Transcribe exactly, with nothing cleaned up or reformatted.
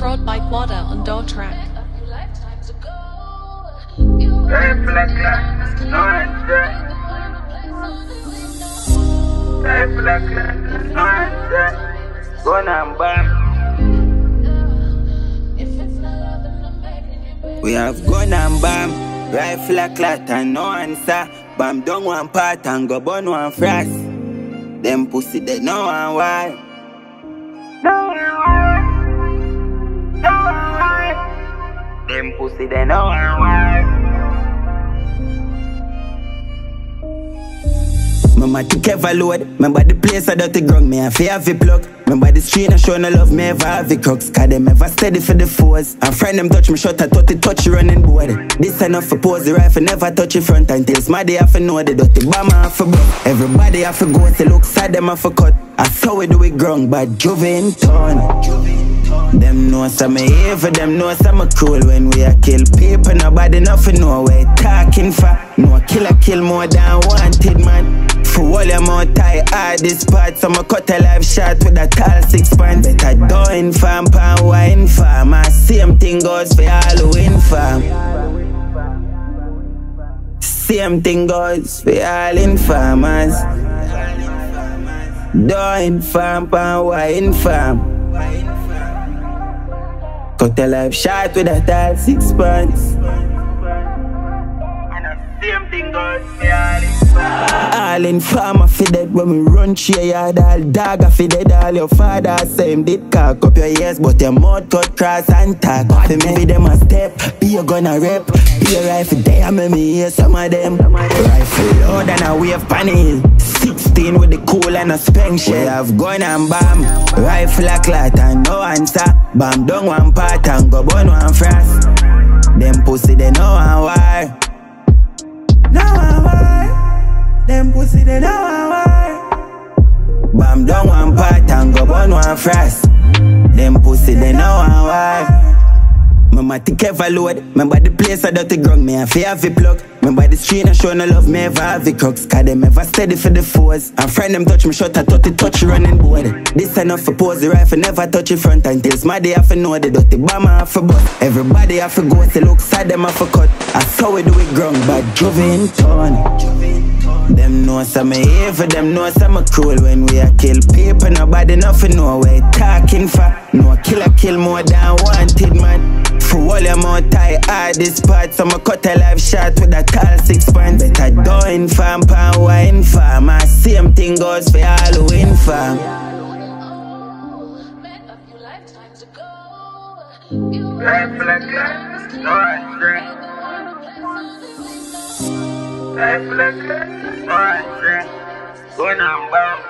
Road by Quadra on Door Track. We have gun and bomb, rifle a clat and no answer. Bam down one part and go burn one frost. Them pussy they know and why. Them pussy they know and why. My magic ever load. Remember the place I dirty ground. Me a fi have a plug. Remember the street I show no love. Me ever have a crux. Cause them ever steady for the foes. And friend them touch me shot. I thought it touch running board. This enough for pose. The rifle never touch the front. Until smarty have to know. The dirty bomber have to block. Everybody have to go. They look sad them have to cut. I saw we do it ground. But Juve in town. Them know some evil, them know some cruel. When we a kill people, nobody nothing know we talking for. No killer kill more than wanted, man. For all your mouth tie hard this part, so I cut a live shot with a tall six pan. Better do infam, pan wine farm. And same thing goes for all infam. Same thing goes for all infamers. Do infam, pan wine farm. Cut a life shot with a tall six pants. And the same thing goes for all in farm. All in farm I feel dead when we run through your yard. All dog I feel dead. All your father same did cock up your ears, but your mouth cut cross and talk. They maybe them a step, be you gonna rep. Be a rifle there I make me hear some of them. Rifle loud and a wave panel. Sixteen with the cool and a spank shell. We have gun and bomb, rifle a clat and no answer. Bam down one part and go burn one frost. Them pussy they know and why. No and why. Them pussy they know and why. Bam down one part and go burn one frost. Them pussy they know and why. My tick ever load. Remember the place I dirty ground. Me a fi have a plug. Remember the street I show no love. Me ever have a crux. Cause them ever steady for the foes. And friend them touch me shot. I thought it touch running board. This enough for pose. The rifle never touch in front. Until smarty have to know. The dirty bomber have to bust. Everybody have to go. They look sad them have to cut. I saw we do it ground. But Juve in town. Them know some evil. Them know some cruel. When we a kill people, nobody nothing know. We talking for. No killer kill more than wanted, man. For all your mouth tie hard this part, so I cut a live shot with a tall six pan. Better do infam, pan wine farm. And same thing goes for all who infam. Life like that, no answer. Life like that, no answer. Go number.